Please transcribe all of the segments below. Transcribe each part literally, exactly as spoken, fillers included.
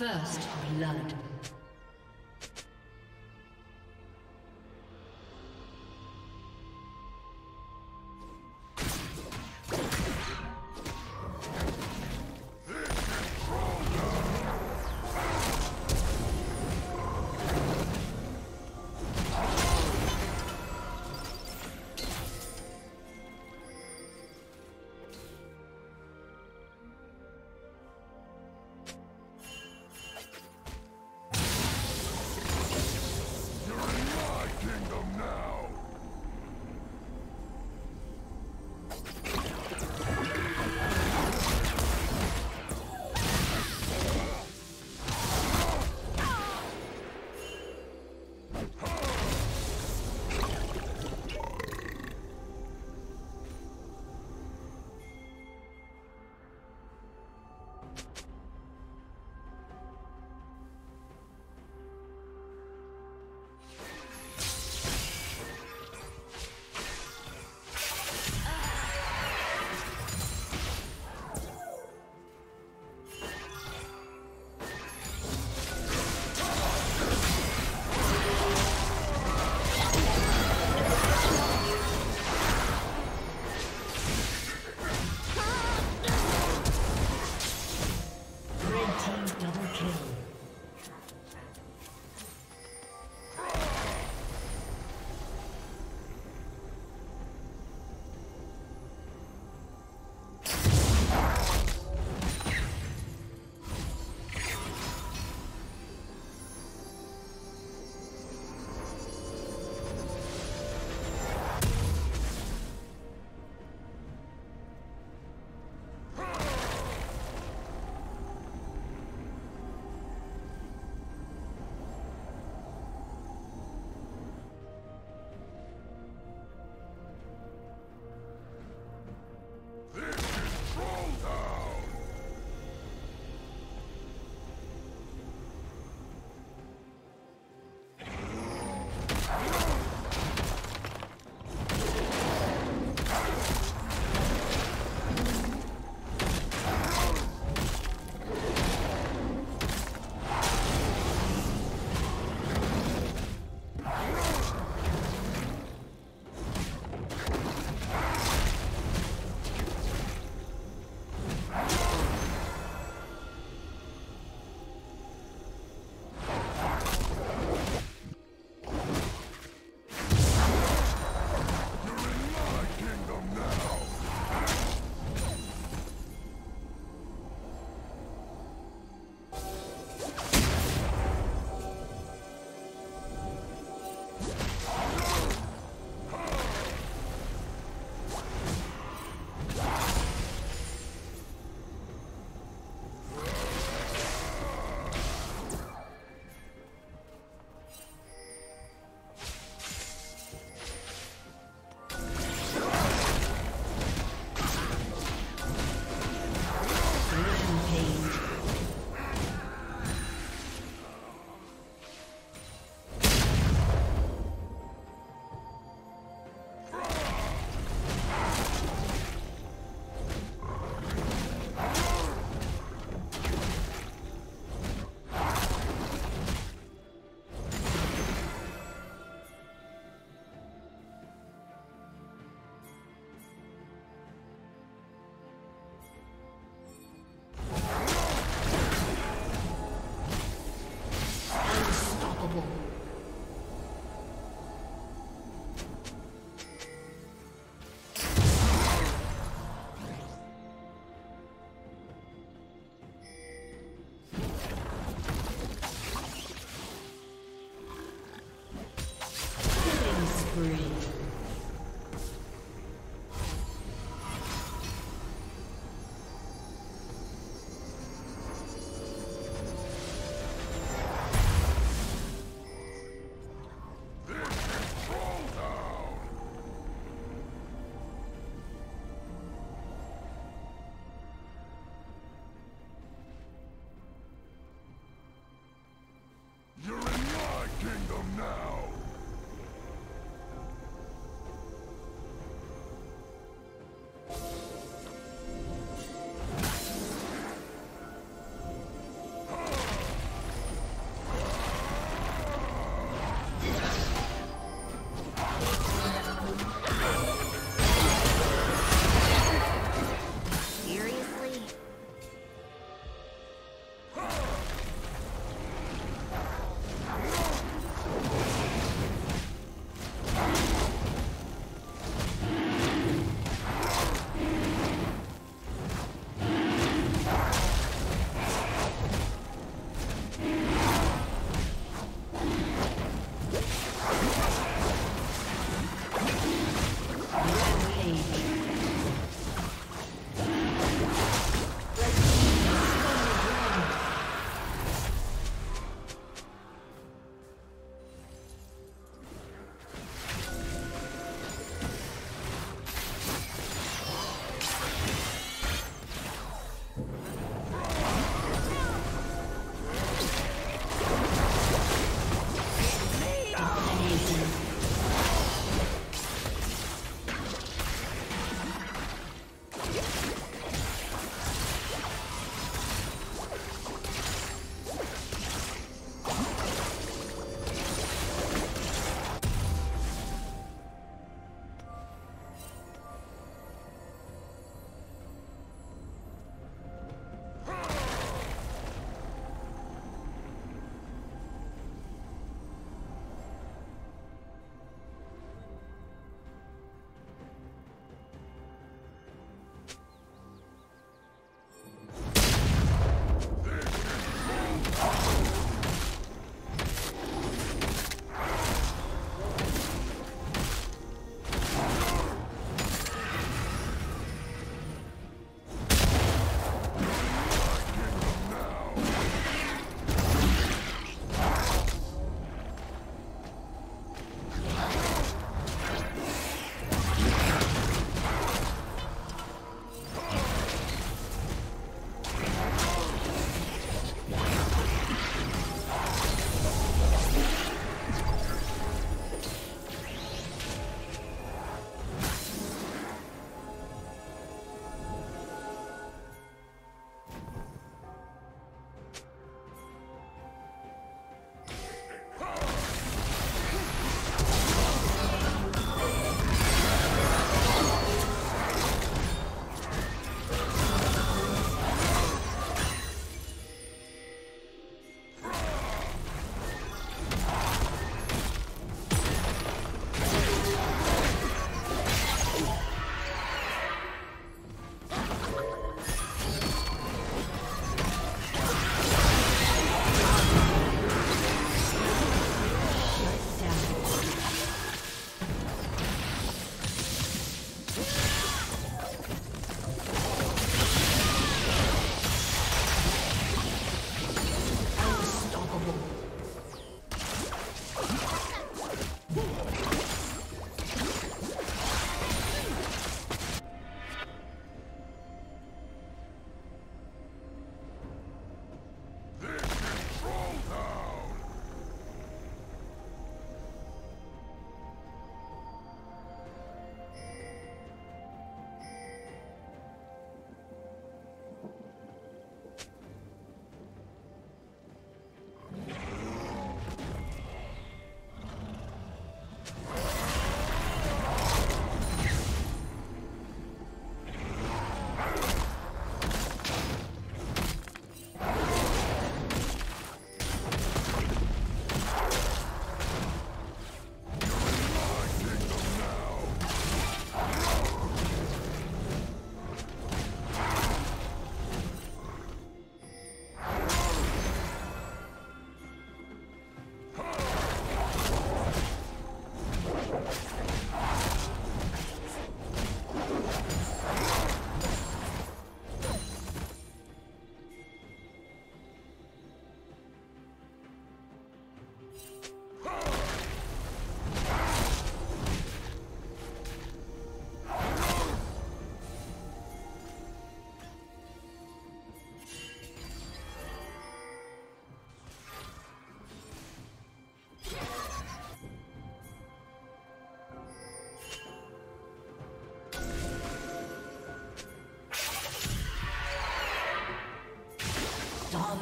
First blood.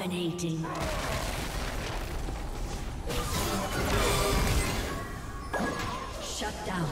Dominating. Shut down.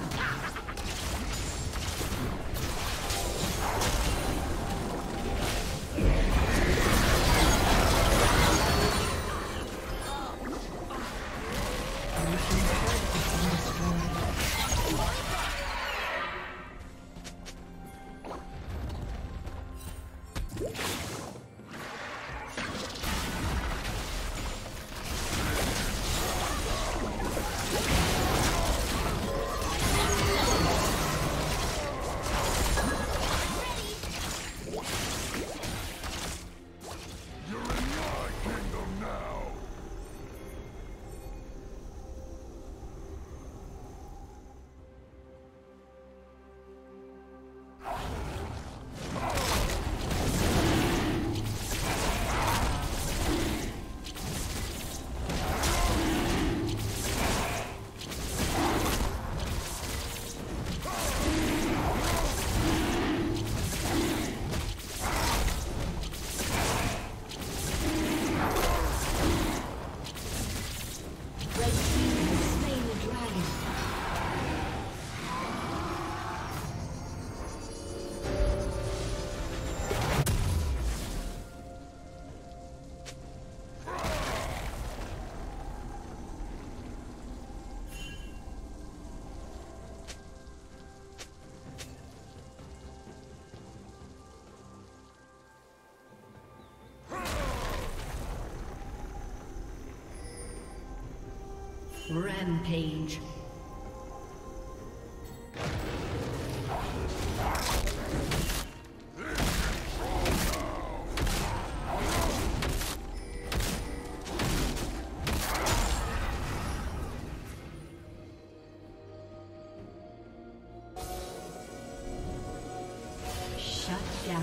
Rampage. Shut down.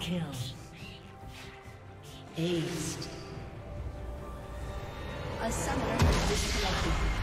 Kill. Aced. A summoner has disconnected.